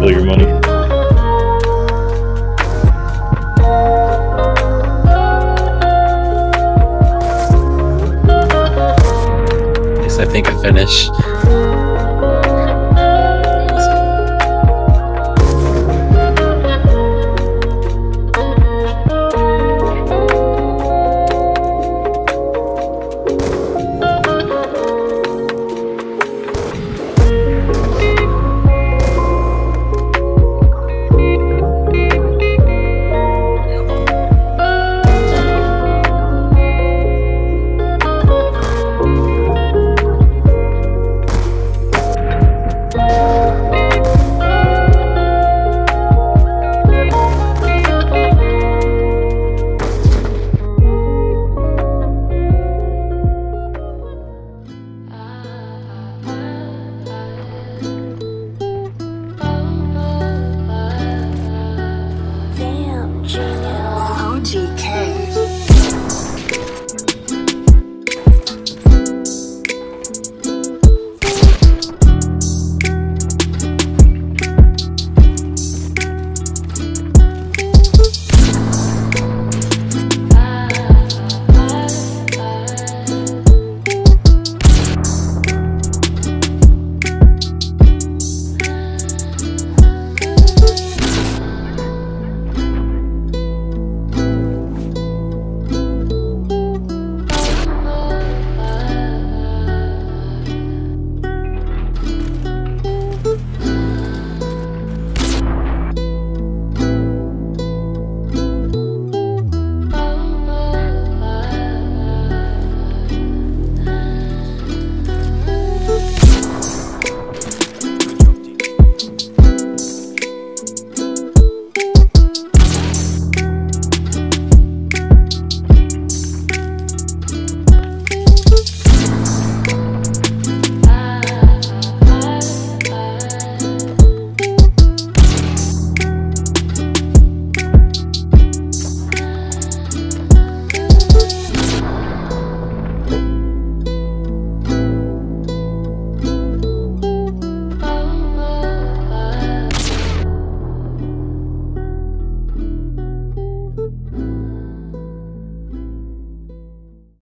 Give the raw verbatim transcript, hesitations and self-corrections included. double your money. Yes, I think I finished.